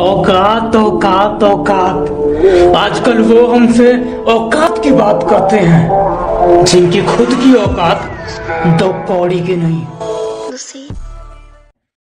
औकात। आजकल वो हमसे औकात की बात करते हैं जिनकी खुद की औकात दो कौड़ी की नहीं।